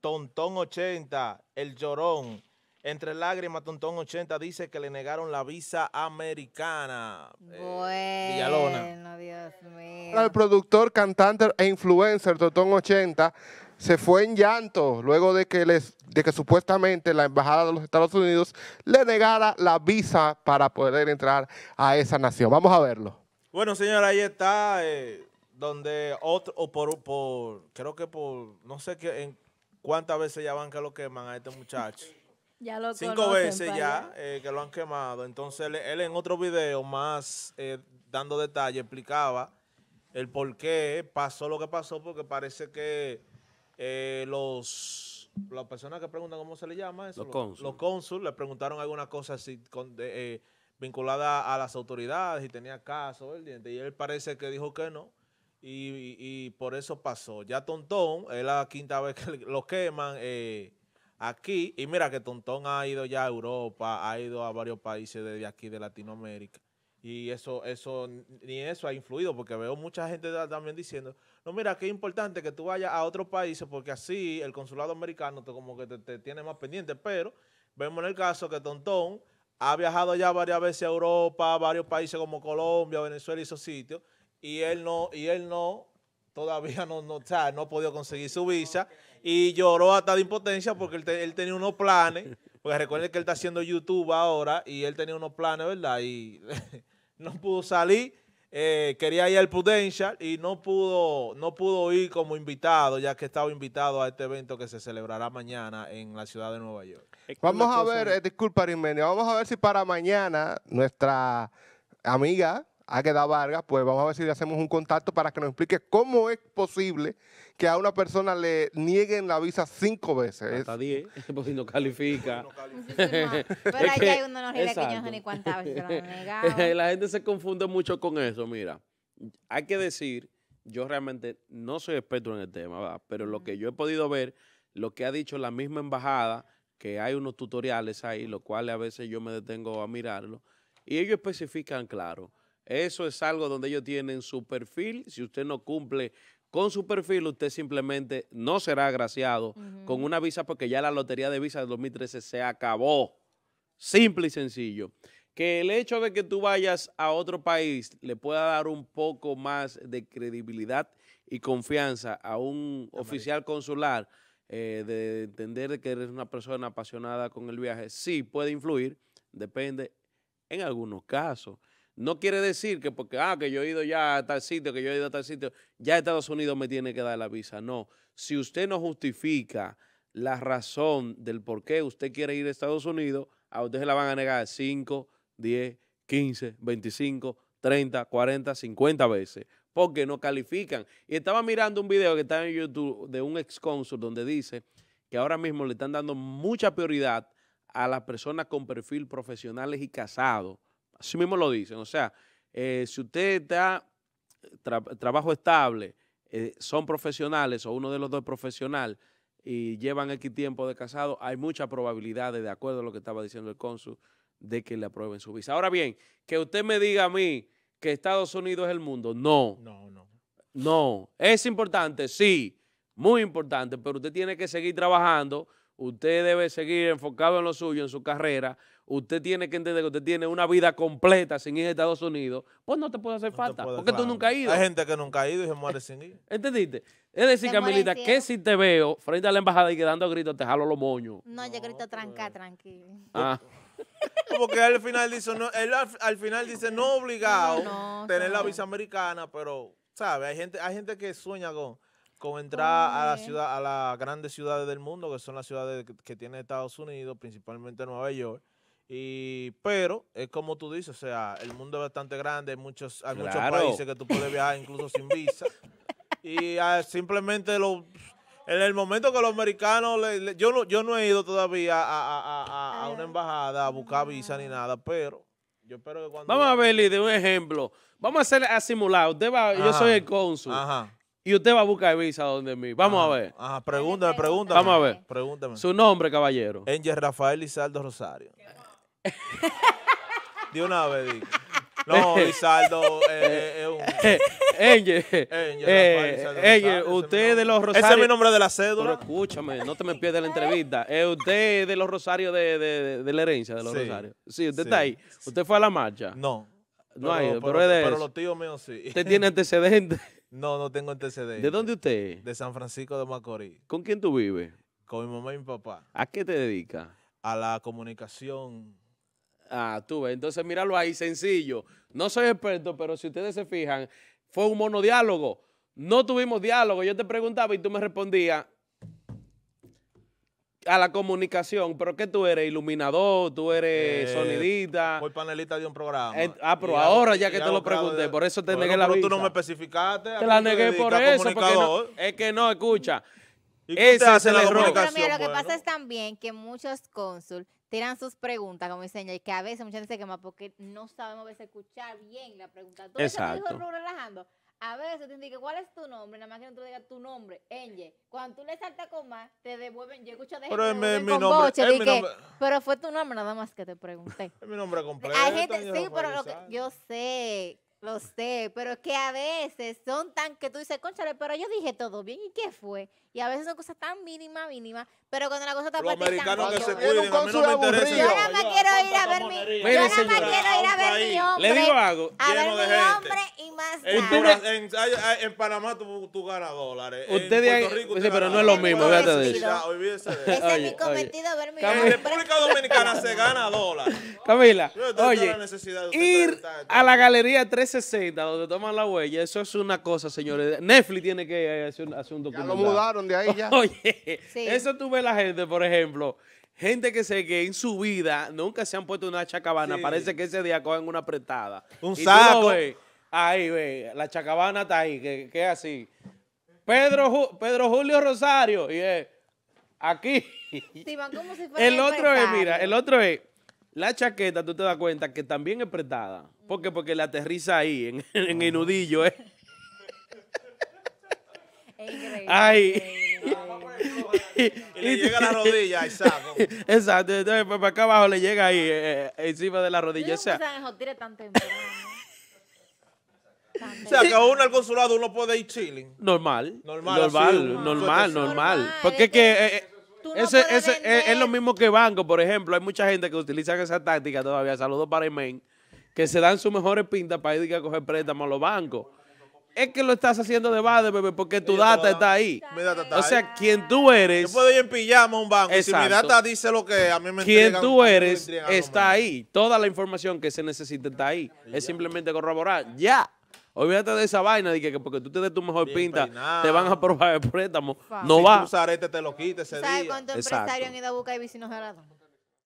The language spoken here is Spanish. Tontón 80, el llorón. Entre lágrimas, Tontón 80 dice que le negaron la visa americana. Bueno, Villalona. Dios mío. El productor, cantante e influencer Tontón 80 se fue en llanto luego de que supuestamente la Embajada de los Estados Unidos le negara la visa para poder entrar a esa nación. Vamos a verlo. Bueno, señora, ahí está, donde otro, o creo que por, no sé qué, en cuántas veces ya van que lo queman a este muchacho. Ya lo 5 veces ya que lo han quemado. Entonces él en otro video más dando detalle explicaba el por qué pasó lo que pasó, porque parece que las personas que preguntan cómo se le llama eso, los cónsules le preguntaron alguna cosa así vinculada a las autoridades y tenía caso, y él parece que dijo que no. Y por eso pasó. Ya Tontón, es la 5ª vez que lo queman aquí, y mira que Tontón ha ido ya a Europa, ha ido a varios países desde aquí de Latinoamérica, y eso ni eso ha influido, porque veo mucha gente también diciendo, no, mira, que es importante que tú vayas a otros países, porque así el consulado americano como que te tiene más pendiente, pero vemos en el caso que Tontón ha viajado ya varias veces a Europa, a varios países como Colombia, Venezuela y esos sitios, y él no todavía no ha podido conseguir su visa, y lloró hasta de impotencia porque él tenía unos planes, porque recuerden que él está haciendo YouTube ahora, y él tenía unos planes, ¿verdad? Y no pudo salir, quería ir al Prudential y no pudo ir como invitado, ya que estaba invitado a este evento que se celebrará mañana en la ciudad de Nueva York. Vamos a ver, disculpa, Arimenio, vamos a ver si para mañana nuestra amiga Águeda Vargas, pues vamos a ver si le hacemos un contacto para que nos explique cómo es posible que a una persona le nieguen la visa 5 veces. Hasta 10, pues si no califica. Pero es que hay uno no revela que yo no sé ni cuántas veces lo negaron. La gente se confunde mucho con eso, mira. Hay que decir, yo realmente no soy experto en el tema, ¿verdad? Pero lo que yo he podido ver, lo que ha dicho la misma embajada, que hay unos tutoriales ahí, los cuales a veces yo me detengo a mirarlo, y ellos especifican claro. Eso es algo donde ellos tienen su perfil. Si usted no cumple con su perfil, usted simplemente no será agraciado con una visa, porque ya la lotería de visas del 2013 se acabó. Simple y sencillo. Que el hecho de que tú vayas a otro país le pueda dar un poco más de credibilidad y confianza a un oficial consular, de entender que eres una persona apasionada con el viaje, sí puede influir, depende en algunos casos. No quiere decir que porque, que yo he ido ya a tal sitio, ya Estados Unidos me tiene que dar la visa. No, si usted no justifica la razón del por qué usted quiere ir a Estados Unidos, a usted se la van a negar 5, 10, 15, 25, 30, 40, 50 veces, porque no califican. Y estaba mirando un video que está en YouTube de un ex cónsul donde dice que ahora mismo le están dando mucha prioridad a las personas con perfil profesionales y casados. Así mismo lo dicen, o sea, si usted da trabajo estable, son profesionales o uno de los dos es profesional y llevan X tiempo de casado, hay muchas probabilidades, de acuerdo a lo que estaba diciendo el cónsul, de que le aprueben su visa. Ahora bien, que usted me diga a mí que Estados Unidos es el mundo, no. ¿Es importante? Sí, muy importante, pero usted tiene que seguir trabajando. Usted debe seguir enfocado en lo suyo, en su carrera. Usted tiene que entender que usted tiene una vida completa sin ir a Estados Unidos. Pues no te puede hacer falta, porque tú nunca has ido. Hay gente que nunca ha ido y se muere sin ir. ¿Entendiste? Es decir, Camilita, que si te veo frente a la embajada y quedando gritos, te jalo los moños. No, yo grito tranquilo. Ah. Porque él al final dice, no, no obligado tener la visa americana, pero, ¿sabes? Hay gente que sueña con entrar a las grandes ciudades del mundo, que son las ciudades que tiene Estados Unidos, principalmente Nueva York. Pero es como tú dices, o sea, el mundo es bastante grande, hay muchos países que tú puedes viajar incluso sin visa. Y simplemente en el momento que los americanos, yo no he ido todavía a una embajada a buscar visa ni nada, pero yo espero que cuando... Vamos a ver, Lidia, un ejemplo. Vamos a simular, usted va, yo soy el cónsul. Ajá. Y usted va a buscar visa donde mí. Vamos a ver. Pregúntame. Vamos a ver. Pregúntame. Su nombre, caballero. Engel Rafael Lizardo Rosario. De una vez, digo. No, Lizardo es un... Engel, usted de los Rosarios. Ese es mi nombre de la cédula. Pero escúchame, no te me pierdas la entrevista. Usted de los Rosarios, de la herencia de los Rosarios. Sí, usted está ahí. ¿Usted fue a la marcha? No. No hay, pero es de eso. Pero los tíos míos sí. ¿Usted tiene antecedentes? No, no tengo antecedentes. ¿De dónde usted? De San Francisco de Macorís. ¿Con quién tú vives? Con mi mamá y mi papá. ¿A qué te dedicas? A la comunicación. Ah, tú ves. Entonces, míralo ahí, sencillo. No soy experto, pero si ustedes se fijan, fue un monodiálogo. No tuvimos diálogo. Yo te preguntaba y tú me respondías a la comunicación. ¿Pero qué tú eres? ¿Iluminador? ¿Tú eres sonidista? Fui panelista de un programa. Pero ahora ya que te lo pregunté, por eso te negué la visa. Pero tú no me especificaste. Te la negué por eso. Porque no, es que no, escucha. Ese es el error. Pero mira, lo que pasa es también que muchos cónsul tiran sus preguntas, como dicen, y que a veces mucha gente se quema porque no sabemos a veces escuchar bien la pregunta. Todo eso que dijo relajando. A veces te indica cuál es tu nombre, nada más que no te diga tu nombre, Engel. Cuando tú le saltas con más, te devuelven. Yo escucho de gente con boche, pero fue tu nombre nada más que te pregunté. Es mi nombre completo. Hay gente, sí, pero lo que, yo sé. Lo sé, pero es que a veces son tan que tú dices, cónchale, pero yo dije todo bien, ¿y qué fue? Y a veces son cosas tan mínimas, pero cuando la cosa está partida... Los americanos que se cuiden, a mí no me interesa. Yo nada más quiero ir a ver mi hombre. Le digo algo. A ver mi hombre y más nada. En Panamá tú ganas dólares. En Puerto Rico tú ganas dólares. Sí, pero no es lo mismo, véate de eso. Ese es mi cometido, ver mi hombre. En República Dominicana se gana dólares. Camila, oye, ir a la galería 360, donde toman la huella, eso es una cosa, señores. Netflix tiene que hacer un documental. Ya lo mudaron de ahí ya. Oye, sí. Eso tú ves la gente, por ejemplo, gente que sé que en su vida nunca se han puesto una chacabana, sí. Parece que ese día cogen una apretada. Un saco. Tú lo ves, ahí ve, la chacabana está ahí, que es así. Pedro Julio Rosario, y es aquí. Sí, van como si fuera el otro es, mira, el otro es, la chaqueta, tú te das cuenta que también es prestada. ¿Por qué? Porque le aterriza ahí, en el nudillo. Es increíble. Ay. Y le llega a la rodilla, exacto. Exacto, entonces para acá abajo le llega ahí, encima de la rodilla. O sea, que uno al consulado uno puede ir chilling. Normal. Porque es que... No es lo mismo que banco, por ejemplo. Hay mucha gente que utiliza esa táctica todavía. Saludos para Imen, que se dan sus mejores pintas para ir a coger préstamos a los bancos. Es que lo estás haciendo de base, bebé, porque tu data está ahí. Mi data está ahí. O sea, quien tú eres... Yo puedo ir en pijama a un banco. Exacto. Y si mi data dice lo que a mí me entregan... Quien tú eres está ahí. Toda la información que se necesita está ahí. Es simplemente corroborar. Ya. Olvídate de esa vaina de que porque tú te des tu mejor pinta, te van a aprobar el préstamo. Wow. No va. Si tú usar te lo quites ese día. ¿Sabes cuántos empresarios han ido a buscar y vecinos garados?